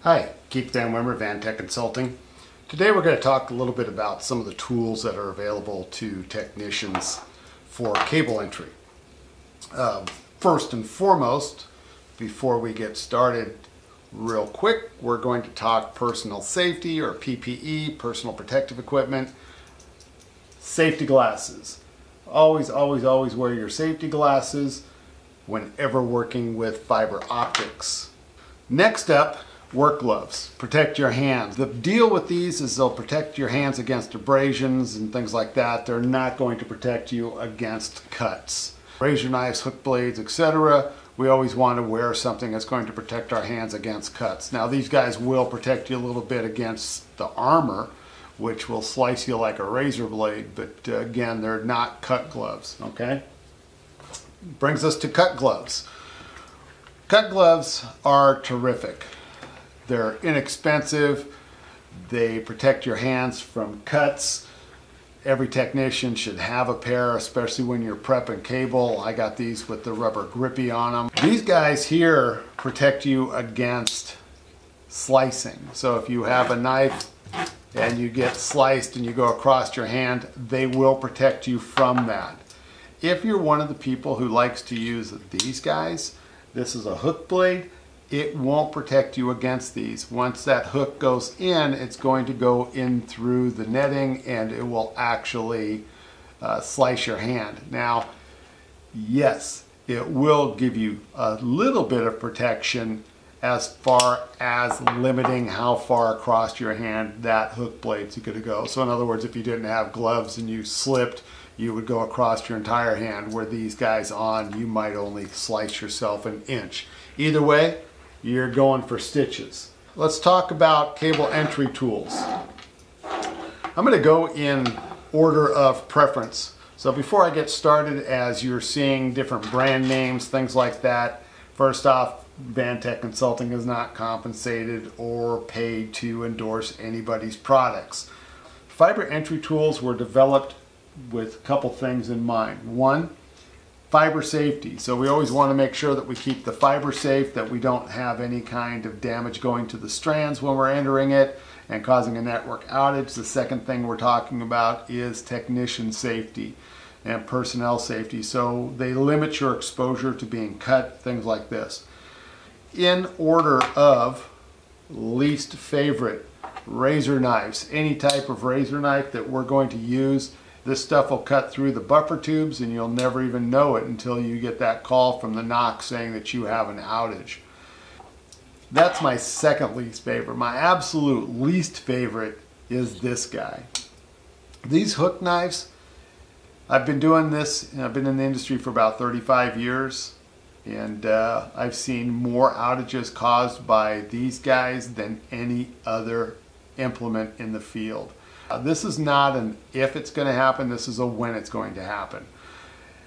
Hi, Keith Dan Wimmer, VanTek Consulting. Today we're going to talk a little bit about some of the tools that are available to technicians for cable entry. First and foremost, before we get started real quick, we're going to talk personal safety, or PPE, personal protective equipment, safety glasses. Always wear your safety glasses whenever working with fiber optics. Next up, work gloves. Protect your hands. The deal with these is they'll protect your hands against abrasions and things like that. They're not going to protect you against cuts. Razor knives, hook blades, etc. We always want to wear something that's going to protect our hands against cuts. Now these guys will protect you a little bit against the armor, which will slice you like a razor blade, but again, they're not cut gloves, okay? Brings us to cut gloves. Cut gloves are terrific. They're inexpensive, they protect your hands from cuts. Every technician should have a pair, especially when you're prepping cable. I got these with the rubber grippy on them. These guys here protect you against slicing. So if you have a knife and you get sliced and you go across your hand, they will protect you from that. If you're one of the people who likes to use these guys, this is a hook blade. It won't protect you against these. Once that hook goes in, it's going to go in through the netting and it will actually slice your hand. Now, yes, it will give you a little bit of protection as far as limiting how far across your hand that hook blade's going to go. So in other words, if you didn't have gloves and you slipped, you would go across your entire hand, where these guys on, you might only slice yourself an inch. Either way, you're going for stitches. Let's talk about cable entry tools. I'm going to go in order of preference. So before I get started, as you're seeing different brand names, things like that, first off, VanTek Consulting is not compensated or paid to endorse anybody's products. Fiber entry tools were developed with a couple things in mind. One, fiber safety. So we always want to make sure that we keep the fiber safe, that we don't have any kind of damage going to the strands when we're entering it and causing a network outage. The second thing we're talking about is technician safety and personnel safety. So they limit your exposure to being cut, things like this. In order of least favorite, razor knives. Any type of razor knife that we're going to use, this stuff will cut through the buffer tubes and you'll never even know it until you get that call from the NOC saying that you have an outage. That's my second least favorite. My absolute least favorite is this guy. These hook knives, I've been doing this, and I've been in the industry for about 35 years. And I've seen more outages caused by these guys than any other implement in the field. This is not an if it's going to happen, this is a when it's going to happen.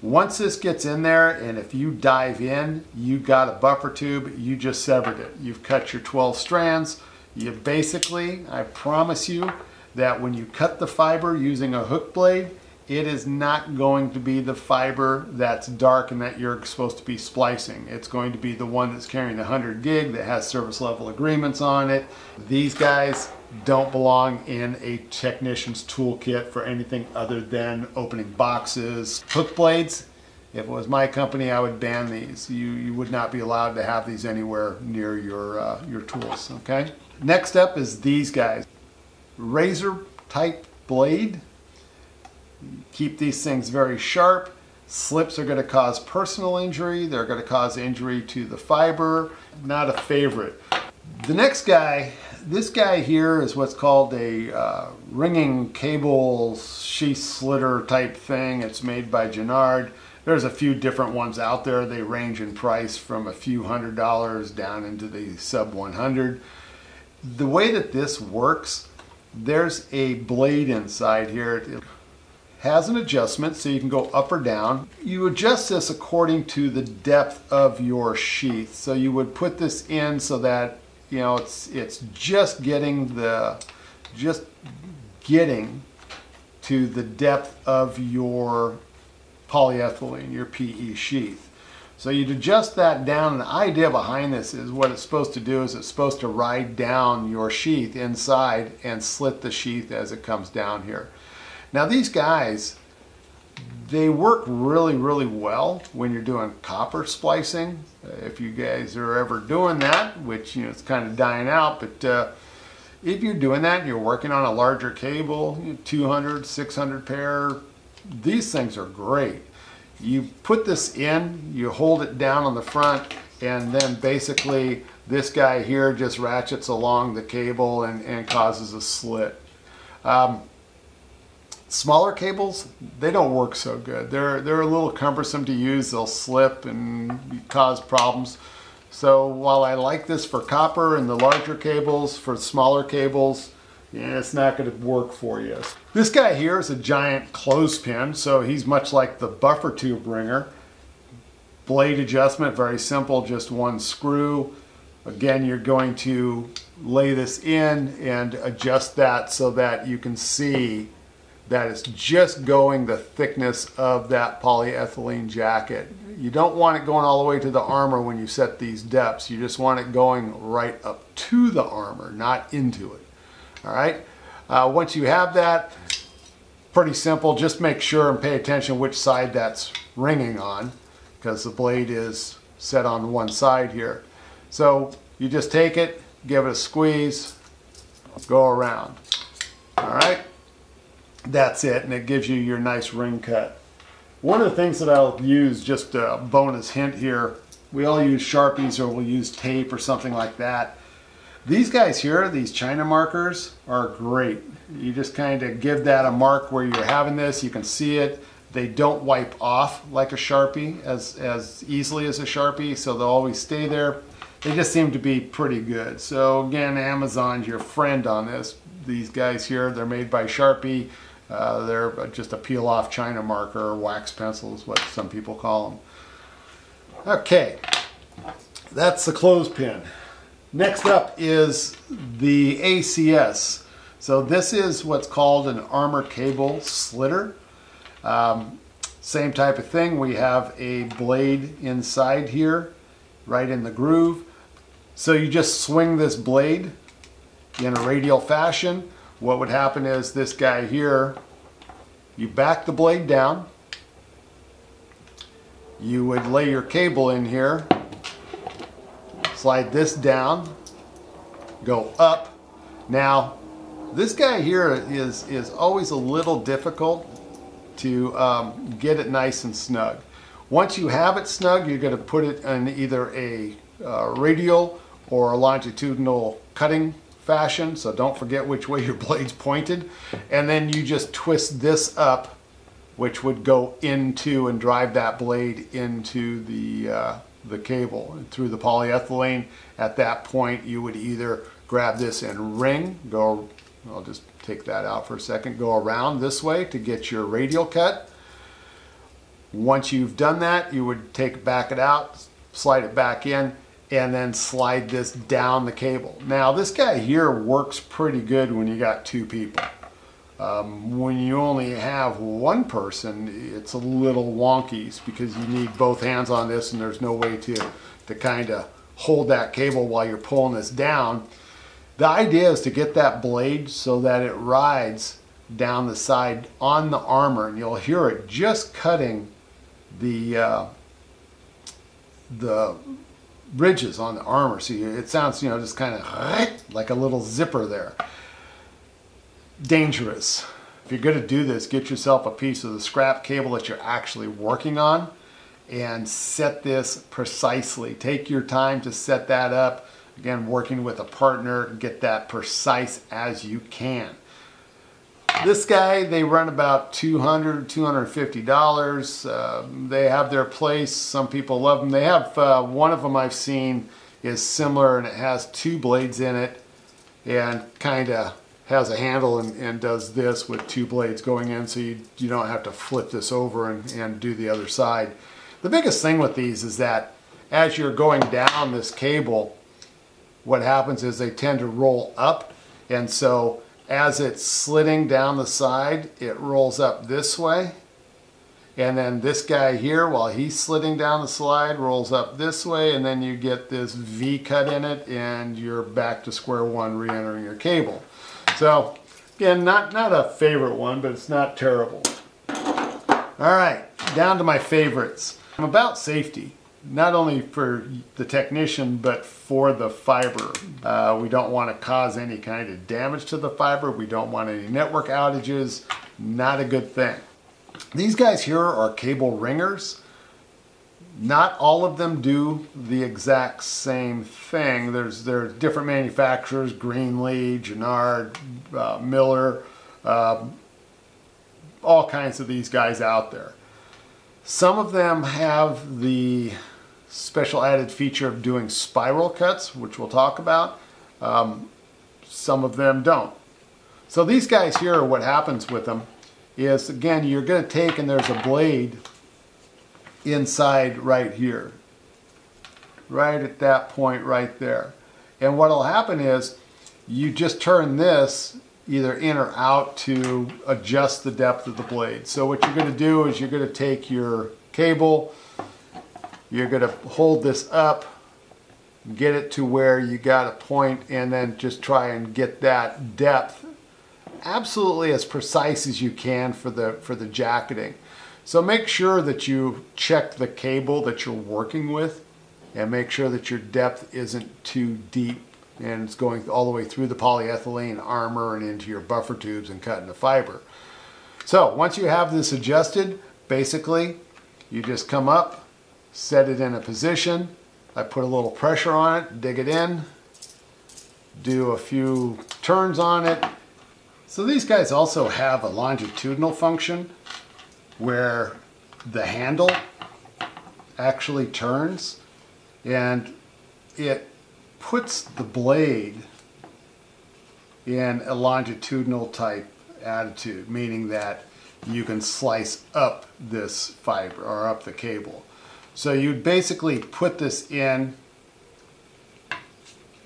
Once this gets in there, and if you dive in, you got a buffer tube, you just severed it. You've cut your 12 strands. You basically, I promise you, that when you cut the fiber using a hook blade, it is not going to be the fiber that's dark and that you're supposed to be splicing. It's going to be the one that's carrying the 100 gig that has service level agreements on it. These guys don't belong in a technician's toolkit for anything other than opening boxes. Hook blades, if it was my company, I would ban these. You would not be allowed to have these anywhere near your tools, okay? Next up is these guys. Razor type blade. Keep these things very sharp. Slips are going to cause personal injury. They're going to cause injury to the fiber. Not a favorite. The next guy, this guy here is what's called a ringing cable sheath slitter type thing. It's made by Gennard. There's a few different ones out there. They range in price from a few $100 down into the sub-$100. The way that this works, there's a blade inside here. It has an adjustment, so you can go up or down. You adjust this according to the depth of your sheath. So you would put this in so that, you know, it's just getting to the depth of your polyethylene, your PE sheath. So you'd adjust that down, and the idea behind this is what it's supposed to do is it's supposed to ride down your sheath inside and slit the sheath as it comes down here. Now these guys, they work really, really well when you're doing copper splicing. If you guys are ever doing that, which, you know, it's kind of dying out, but if you're doing that and you're working on a larger cable, you know, 200, 600 pair, these things are great. You put this in, you hold it down on the front, and then basically this guy here just ratchets along the cable and causes a slit. Smaller cables, they don't work so good. They're a little cumbersome to use. They'll slip and cause problems. So while I like this for copper and the larger cables, for smaller cables, yeah, it's not going to work for you. This guy here is a giant clothespin, so he's much like the buffer tube ringer. Blade adjustment, very simple, just one screw. Again, you're going to lay this in and adjust that so that you can see that it's just going the thickness of that polyethylene jacket. You don't want it going all the way to the armor when you set these depths. You just want it going right up to the armor, not into it. All right, once you have that, pretty simple, just make sure and pay attention which side that's ringing on, because the blade is set on one side here. So you just take it, give it a squeeze, go around. All right. That's it, and it gives you your nice ring cut. One of the things that I'll use, just a bonus hint here, we all use Sharpies or we'll use tape or something like that. These guys here, these China markers, are great. You just kind of give that a mark where you're having this, you can see it. They don't wipe off like a Sharpie as easily as a Sharpie, so they'll always stay there. They just seem to be pretty good. So again, Amazon's your friend on this. These guys here, they're made by Sharpie. They're just a peel-off China marker, or wax pencil is what some people call them. Okay, that's the clothespin. Next up is the ACS. So this is what's called an armor cable slitter. Same type of thing. We have a blade inside here, right in the groove. So you just swing this blade in a radial fashion. What would happen is this guy here, you back the blade down, you would lay your cable in here, slide this down, go up. Now, this guy here is always a little difficult to get it nice and snug. Once you have it snug, you're going to put it in either a radial or a longitudinal cutting fashion, so don't forget which way your blade's pointed, and then you just twist this up, which would go into and drive that blade into the cable and through the polyethylene. At that point, you would either grab this and ring, go, I'll just take that out for a second, go around this way to get your radial cut. Once you've done that, you would back it out, slide it back in, and then slide this down the cable. Now this guy here works pretty good when you got two people. When you only have one person, it's a little wonky because you need both hands on this and there's no way to kind of hold that cable while you're pulling this down. The idea is to get that blade so that it rides down the side on the armor, and you'll hear it just cutting the ridges on the armor. See, it sounds, you know, just kind of like a little zipper there. Dangerous. If you're going to do this, get yourself a piece of the scrap cable that you're actually working on and set this precisely. Take your time to set that up. Again, working with a partner, get that precise as you can. This guy, they run about $200, $250. They have their place. Some people love them. They have one of them I've seen is similar, and it has two blades in it and kind of has a handle and does this with two blades going in, so you don't have to flip this over and do the other side. The biggest thing with these is that as you're going down this cable, what happens is they tend to roll up, and so as it's slitting down the side, it rolls up this way, And then this guy here, while he's sliding down the slide, rolls up this way, and then you get this V cut in it, and you're back to square one re-entering your cable. So again, not a favorite one, but it's not terrible. All right, down to my favorites. I'm about safety, not only for the technician, but for the fiber. We don't want to cause any kind of damage to the fiber. We don't want any network outages. Not a good thing. These guys here are cable ringers. Not all of them do the exact same thing. There's different manufacturers, Greenlee, Gennard, Miller, all kinds of these guys out there. Some of them have the special added feature of doing spiral cuts, which we'll talk about. Some of them don't. So these guys here, what happens with them is, again, you're going to take, and there's a blade inside right here, right at that point right there. And what will happen is you just turn this either in or out to adjust the depth of the blade. So what you're going to do is you're going to take your cable, you're going to hold this up, get it to where you got a point, and then just try and get that depth absolutely as precise as you can for the jacketing. So make sure that you check the cable that you're working with, and make sure that your depth isn't too deep and it's going all the way through the polyethylene armor and into your buffer tubes and cutting the fiber. So once you have this adjusted, basically you just come up, set it in a position. I put a little pressure on it, dig it in, do a few turns on it. So these guys also have a longitudinal function where the handle actually turns, and it puts the blade in a longitudinal type attitude, meaning that you can slice up this fiber or up the cable. So you'd basically put this in,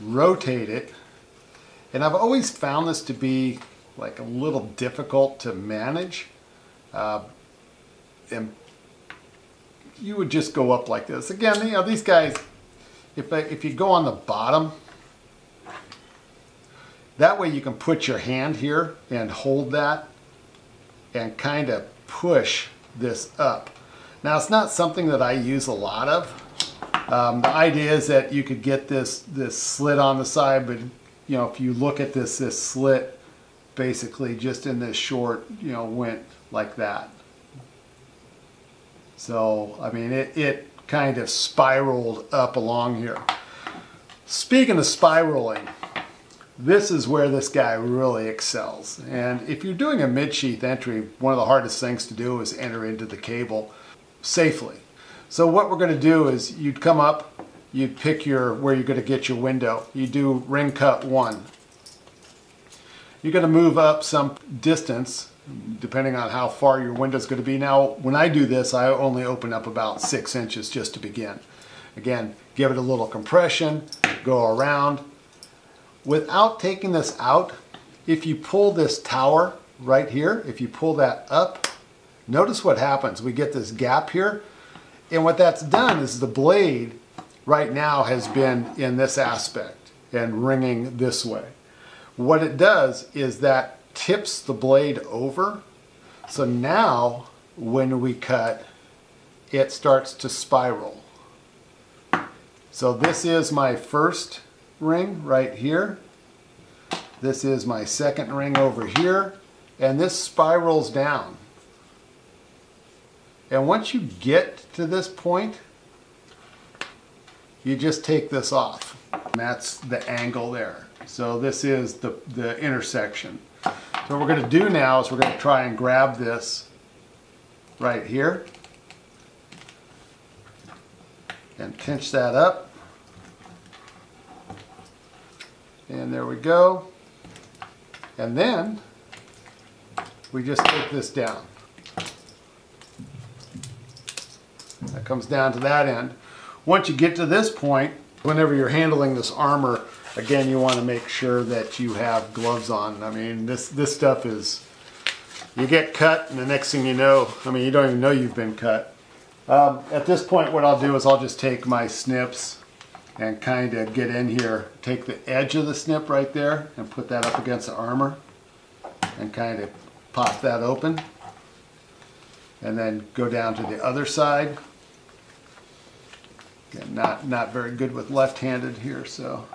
rotate it, and I've always found this to be like a little difficult to manage. And you would just go up like this. Again, you know, these guys, if you go on the bottom, that way you can put your hand here and hold that and kind of push this up. Now, it's not something that I use a lot of. The idea is that you could get this slit on the side, but you know, if you look at this slit, basically just in this short, you know, went like that. So, I mean, it kind of spiraled up along here. Speaking of spiraling, this is where this guy really excels. And if you're doing a mid-sheath entry, one of the hardest things to do is enter into the cable safely. So what we're going to do is you'd come up, you'd pick where you're going to get your window. You do ring cut one. You're going to move up some distance, depending on how far your window is going to be. Now, when I do this, I only open up about 6 inches just to begin. Again, give it a little compression, go around. Without taking this out, if you pull this tower right here, if you pull that up, notice what happens. We get this gap here, and what that's done is the blade right now has been in this aspect and ringing this way. What it does is that tips the blade over, so now when we cut, it starts to spiral. So this is my first ring right here, this is my second ring over here, and this spirals down. And once you get to this point, you just take this off, and that's the angle there. So this is the intersection. So what we're going to do now is we're going to try and grab this right here and pinch that up. And there we go. And then we just take this down. That comes down to that end. Once you get to this point, whenever you're handling this armor, again, you want to make sure that you have gloves on. I mean, this stuff is you get cut, and the next thing you know, I mean, you don't even know you've been cut. At this point, what I'll do is I'll just take my snips and kind of get in here, take the edge of the snip right there and put that up against the armor and kind of pop that open, and then go down to the other side. Again, not very good with left-handed here, so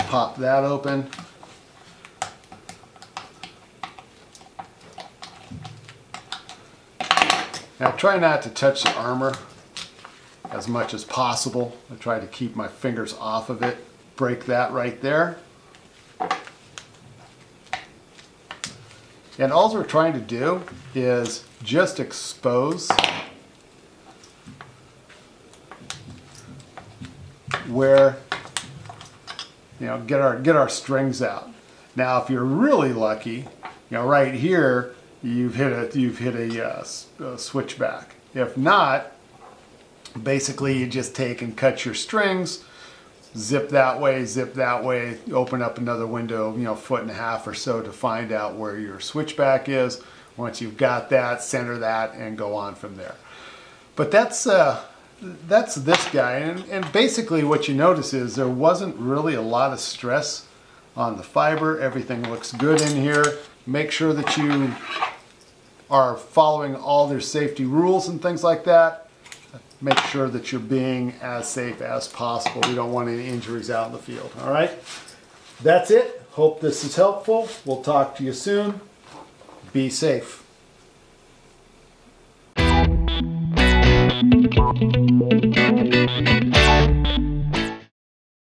pop that open. Now try not to touch the armor as much as possible. I try to keep my fingers off of it. Break that right there. And all we're trying to do is just expose where, you know, get our strings out. Now, if you're really lucky, you know, right here you've hit a switchback. If not, basically you just take and cut your strings, zip that way, open up another window, you know, 1.5 feet or so to find out where your switchback is. Once you've got that, center that and go on from there. But that's this guy, and basically what you notice is there wasn't really a lot of stress on the fiber. Everything looks good in here. Make sure that you are following all their safety rules and things like that. Make sure that you're being as safe as possible. We don't want any injuries out in the field. All right, that's it. Hope this is helpful. We'll talk to you soon. Be safe.